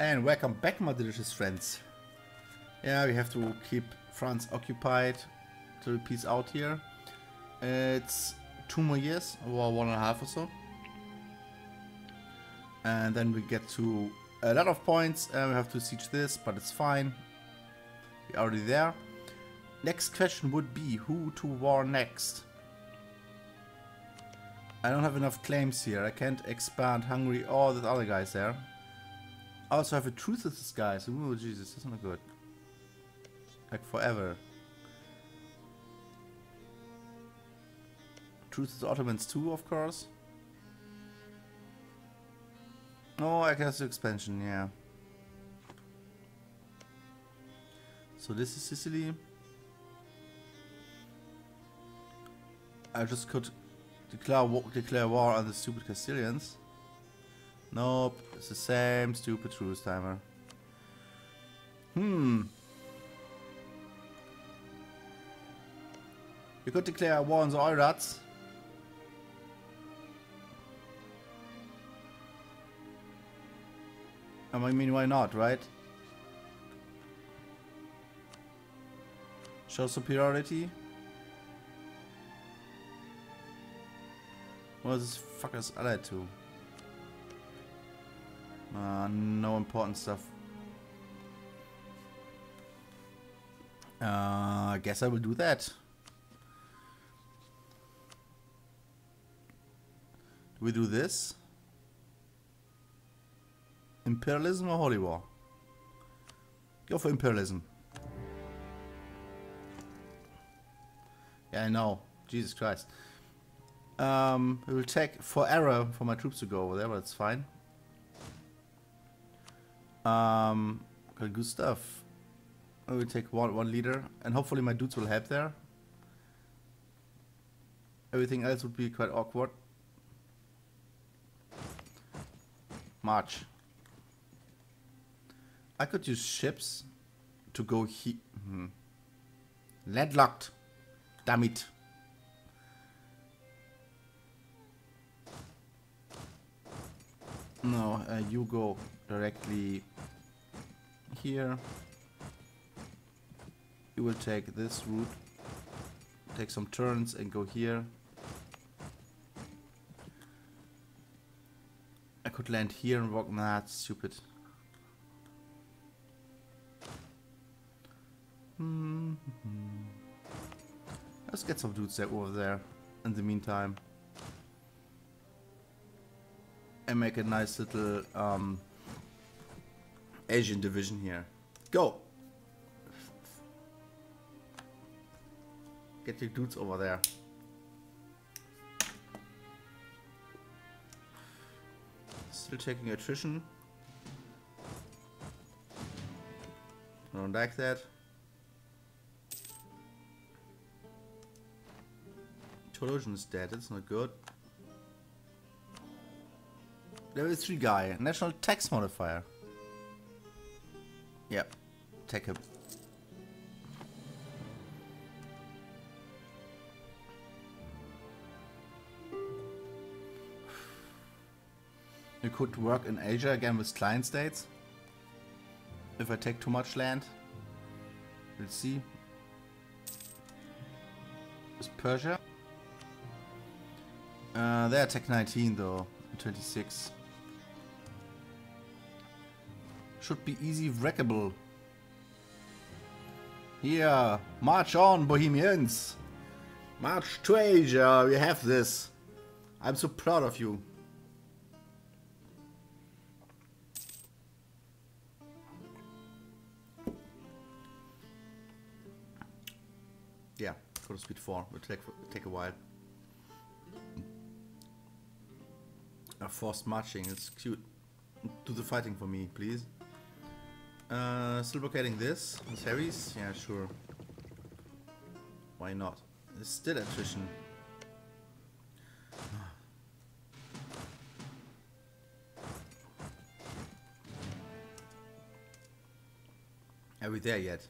And welcome back, my delicious friends. Yeah, we have to keep France occupied till peace out here. It's 2 more years, or 1.5 or so. And then we get to a lot of points. We have to siege this, but it's fine. We're already there. Next question would be who to war next. I don't have enough claims here. I can't expand Hungary or the other guys there. I also have a truce with this guy, so ooh, Jesus, that's not good. Like forever. Truce with the Ottomans too, of course. Oh, I guess the expansion, yeah. So this is Sicily. I just could declare war on the stupid Castilians. Nope, it's the same stupid truce timer. You could declare war on the Oirats. I mean, why not, right? Show superiority. What is this fucker's allied to? No important stuff. I guess I will do that. Do we do this? Imperialism or Holy War? Go for imperialism. Yeah, I know. Jesus Christ. It will take forever for my troops to go over there, but it's fine. Got good stuff. I will take one leader, and hopefully my dudes will help there. Everything else would be quite awkward. March. I could use ships to go here. Landlocked. Damn it. No, you go directly here. You will take this route, take some turns and go here. I could land here and walk. Nah, it's stupid. Let's get some dudes over there in the meantime. And make a nice little Asian division here. Go! Get your dudes over there. Still taking attrition. I don't like that. Theologian is dead, that's not good. Level 3 guy, national tax modifier. Yep, take him. You could work in Asia again with client states. If I take too much land, we'll see. With Persia. They attack 19 though. 26. Should be easy wreckable. Yeah, march on, Bohemians! March to Asia, we have this. I'm so proud of you. Yeah, go to speed 4, it'll take a while. Forced marching, it's cute. Do the fighting for me, please. Still blockading this. Series? Yeah, sure. Why not? There's still attrition. Are we there yet?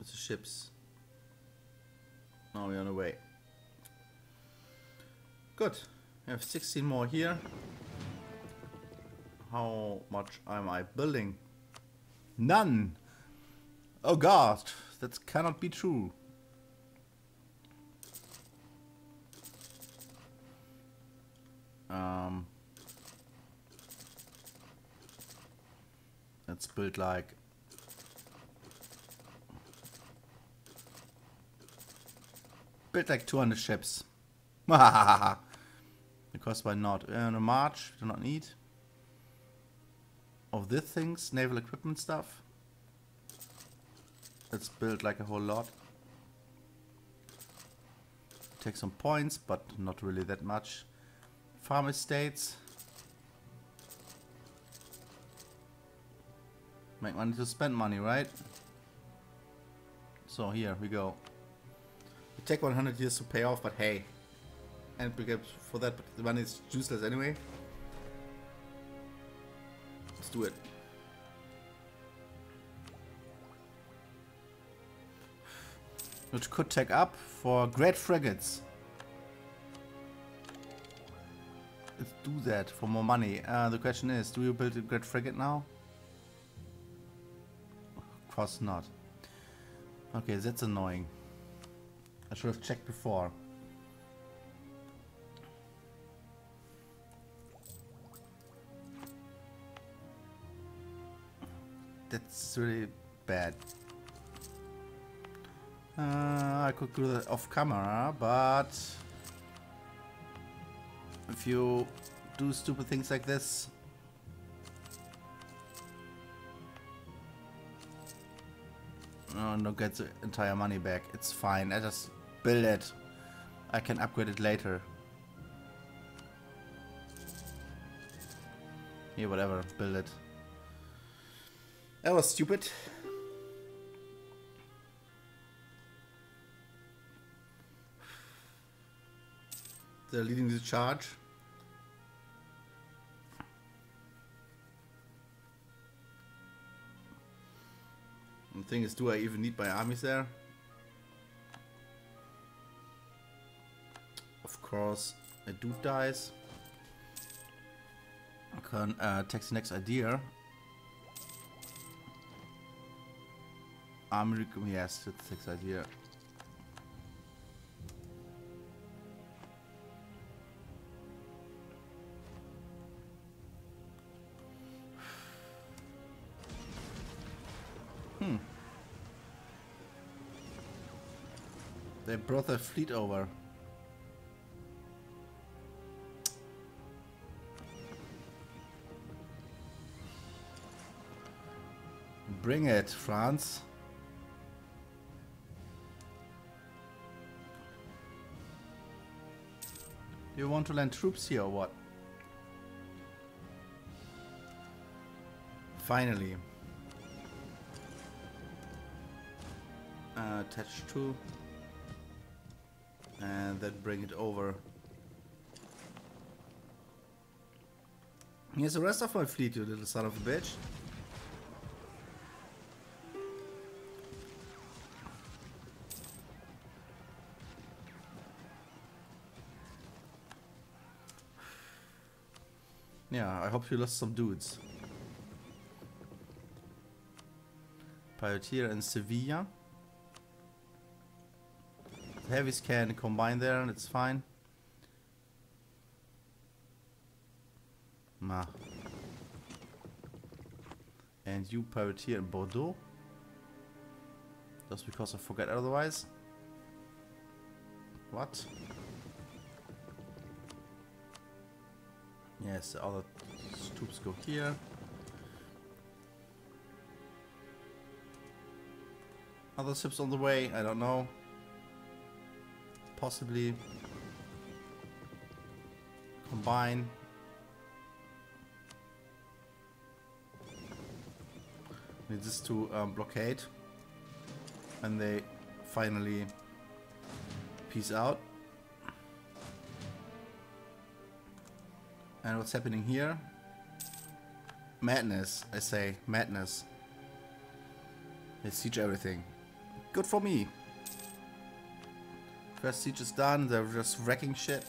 With the ships? No, we're on the way. Good. I have 16 more here. How much am I building? None! Oh god, that cannot be true. Let's build like... build like 200 ships. Because why not? On a march, we do not need. Of these things, naval equipment stuff. Let's build like a whole lot. Take some points, but not really that much. Farm estates. Make money to spend money, right? So here we go. We take 100 years to pay off, but hey. And we get for that, but the money is useless anyway. Let's do it. Which could take up for great frigates. Let's do that for more money. The question is, do you build a great frigate now? Of course not. Okay, that's annoying. I should have checked before. That's really bad. I could do that off camera, but if you do stupid things like this, no, get the entire money back. It's fine. I just build it. I can upgrade it later. Yeah, whatever. Build it. That was stupid. They're leading the charge. The thing is, do I even need my armies there? Of course, a dude dies. I can take the next idea. Army, yes, that's the next idea. They brought their fleet over. Bring it, France. You want to land troops here or what? Finally. Attach to. And then bring it over. Here's the rest of my fleet, you little son of a bitch. Yeah, I hope you lost some dudes. Piotier and Sevilla. The heavies can combine there and it's fine. Nah. And you Piotier and Bordeaux. Just because I forget otherwise. What? Yes, the other troops go here. Other ships on the way, I don't know. Possibly combine. Need this to blockade, and they finally peace out. And what's happening here? Madness, I say, madness. They siege everything. Good for me. First siege is done, they're just wrecking shit.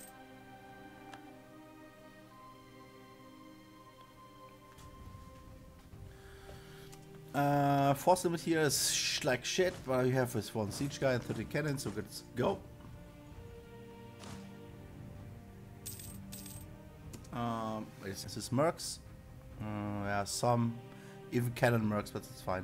Force limit here is like shit, but you have this one siege guy and 30 cannons, so let's go. This is mercs. There are some even cannon mercs, but it's fine.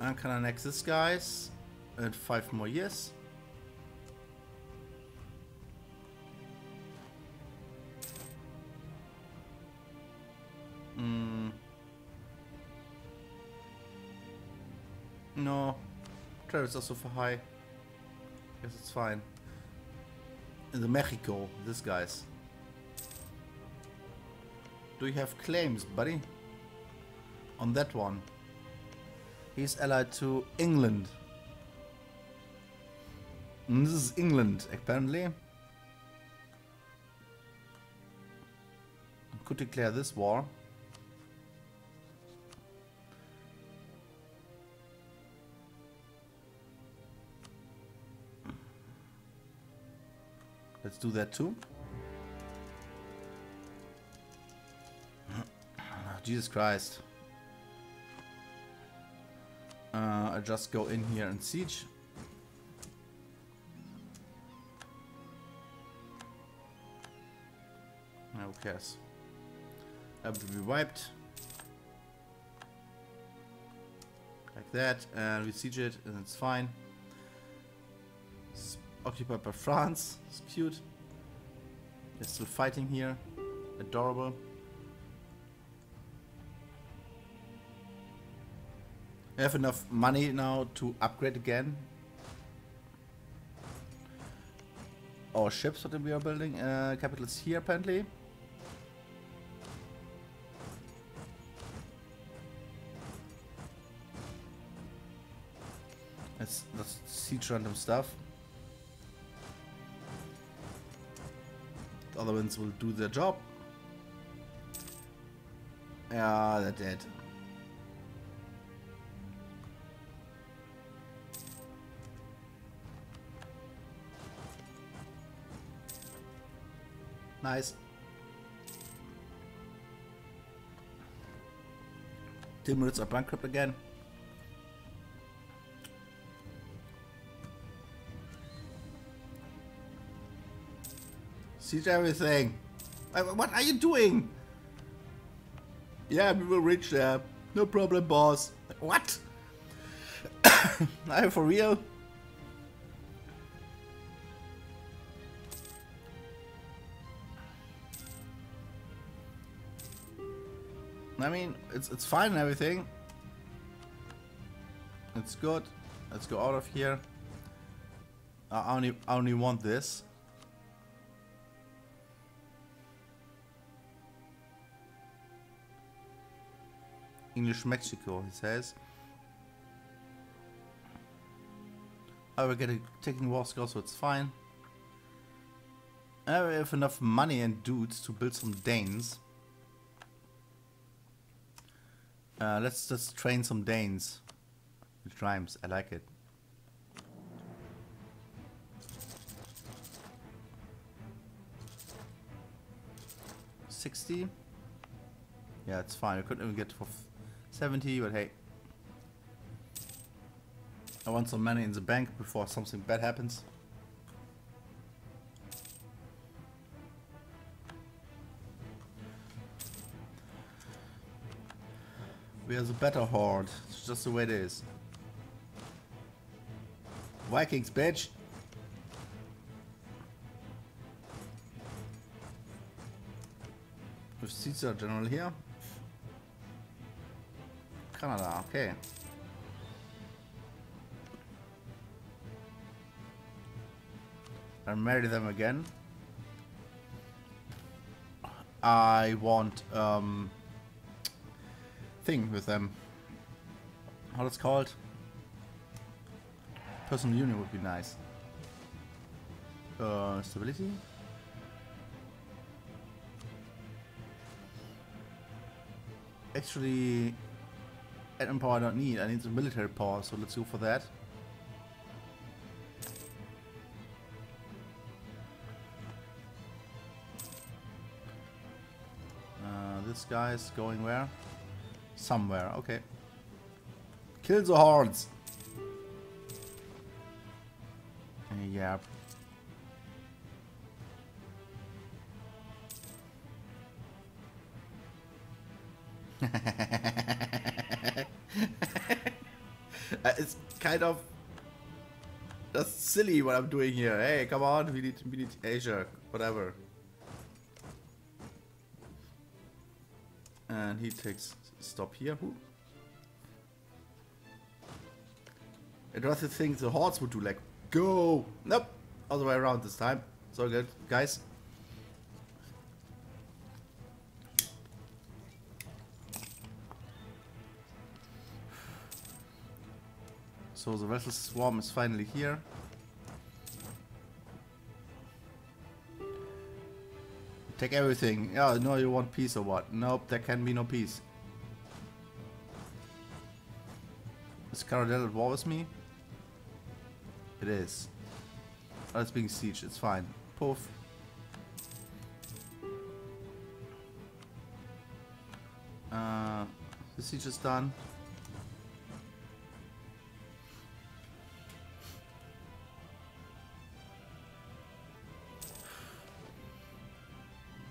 And can I next this guys in 5 more years? No, travel is also for high. Guess it's fine. In the Mexico, this guys. Do you have claims, buddy? On that one. He's allied to England. And this is England, apparently. Could declare this war. Let's do that too. Jesus Christ. I just go in here and siege. Who cares? I have to be wiped. Like that. And we siege it and it's fine. Occupied by France. It's cute. They're still fighting here. Adorable. I have enough money now to upgrade again our ships that we are building. Capitals here apparently. Let's siege random stuff. The other ones will do their job. Yeah, they're dead. Nice. Timurids are bankrupt again. Siege everything. What are you doing? Yeah, we will reach there. No problem, boss. What? I'm for real. I mean, it's fine and everything. It's good. Let's go out of here. I only want this. English Mexico, he says. I will get a taking war score, so it's fine. I have enough money and dudes to build some Danes. Let's just train some Danes. It rhymes, I like it. $60. Yeah, it's fine. We couldn't even get for $70, but hey. I want some money in the bank before something bad happens. We are the better horde. It's just the way it is. Vikings, bitch! With Caesar General here. Canada, okay. I'll marry them again. I want thing with them. How it's called? Personal union would be nice. Stability. Actually, admin power I don't need. I need some military power, so let's go for that. this guy is going where? Somewhere, okay. Kill the hordes! Yeah. It's kind of that's silly what I'm doing here. Hey, come on, we need Asia, whatever. And he takes stop here. Who? I'd rather think the hordes would do like go. Nope, other way around this time. So good, guys. So the vessel swarm is finally here. Take everything. Yeah, no, you want peace or what? Nope, there can be no peace. Is Caradel at war with me? It is. Oh, it's being sieged, it's fine. Poof. The siege is done.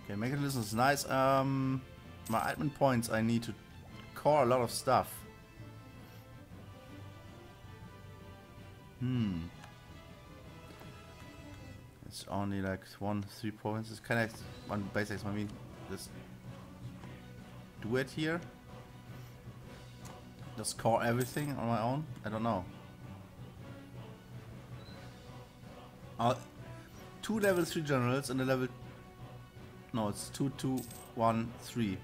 Okay, mechanism is nice. My admin points, I need to core a lot of stuff. It's only like 1-3 points. It's kind of one basics. I mean, just do it here. Just core everything on my own. I don't know. 2 level 3 generals and a level. No, it's 2, 2, 1, 3.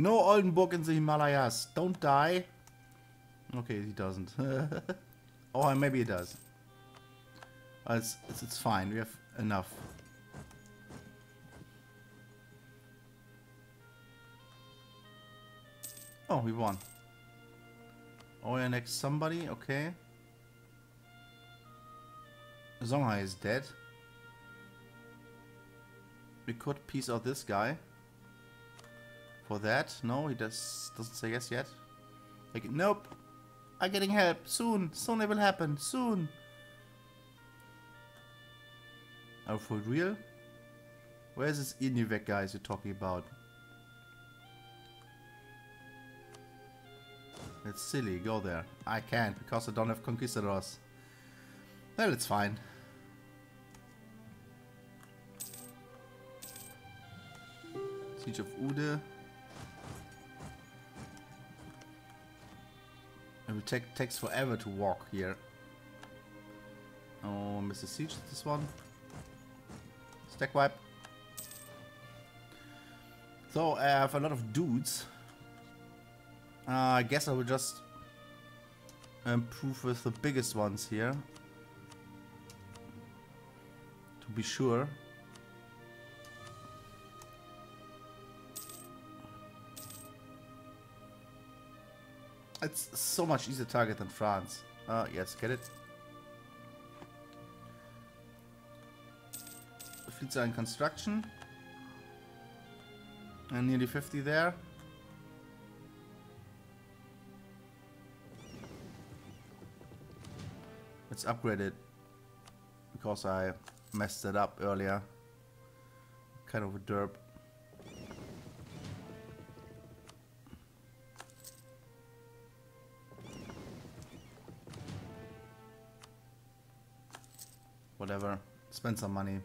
No Oldenburg in the Himalayas. Don't die. Okay, he doesn't. Or maybe he does. It's fine. We have enough. Oh, we won. Oh, yeah, next somebody, okay. Songhai is dead. We could piece out this guy. For that, no, he doesn't say yes yet. Like, nope, I'm getting help, soon it will happen, soon. Oh, for real? Where's this Inuvec guys you're talking about? It's silly, go there. I can't because I don't have conquistadors. Well, it's fine. Siege of Ude. It will takes forever to walk here. Oh, Mr. Siege, this one. Stack wipe. So I have a lot of dudes. I guess I will just improve with the biggest ones here, to be sure. It's so much easier target than France. Yes, get it. The fleets are in construction. And nearly 50 there. It's upgraded because I messed it up earlier. Kind of a derp. Whatever. Spend some money.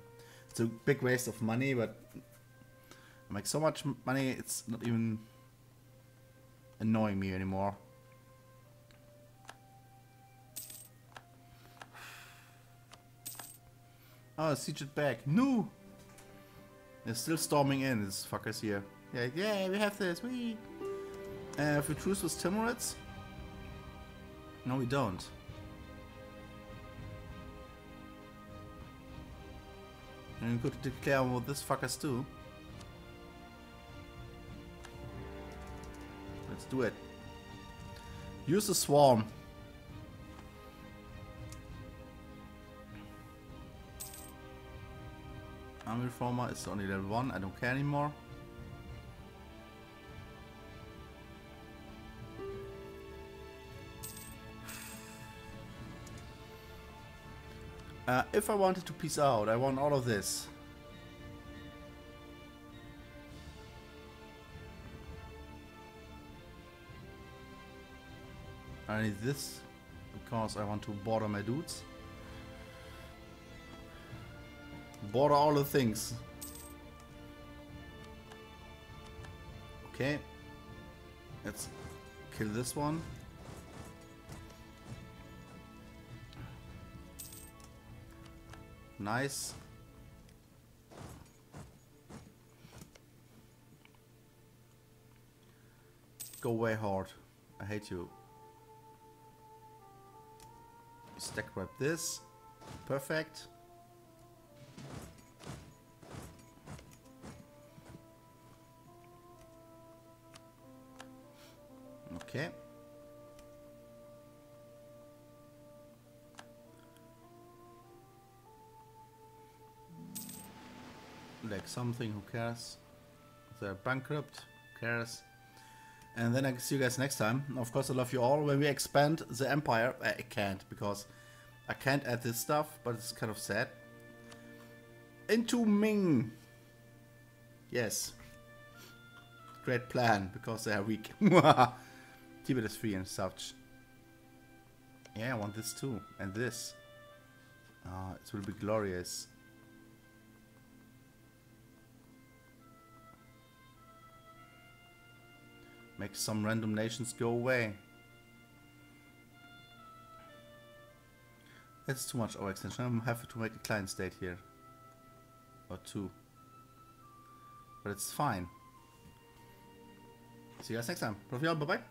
It's a big waste of money, but I make so much money it's not even annoying me anymore. Oh, siege it back. No! They're still storming in, these fuckers here. Yeah, yeah, we have this, we. If we truce with Timurids? No, we don't. And we could declare what these fuckers do. Let's do it. Use the swarm. Army Reformer is only level 1, I don't care anymore. If I wanted to peace out, I want all of this. I need this because I want to border my dudes. Border all the things. Okay. Let's kill this one. Nice. Go way hard. I hate you. Stack grab this. Perfect. Okay. Like something, who cares? They're bankrupt, who cares? And then I see you guys next time. Of course, I love you all. When we expand the empire, I can't because I can't add this stuff, but it's kind of sad. Into Ming. Yes. Great plan because they are weak. Tibet is free and such. Yeah, I want this too. And this. It will be glorious. Make some random nations go away. That's too much overextension. I'm having to make a client state here. Or two. But it's fine. See you guys next time. Love you all. Bye-bye.